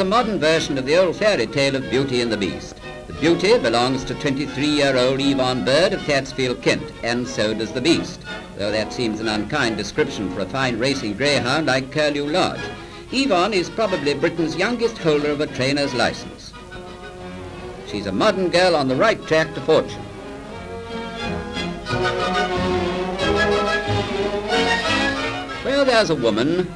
The modern version of the old fairy tale of Beauty and the Beast. The beauty belongs to 23-year-old Yvonne Bird of Tatsfield, Kent, and so does the beast, though that seems an unkind description for a fine racing greyhound like Curlew Lodge. Yvonne is probably Britain's youngest holder of a trainer's license. She's a modern girl on the right track to fortune. Well, there's a woman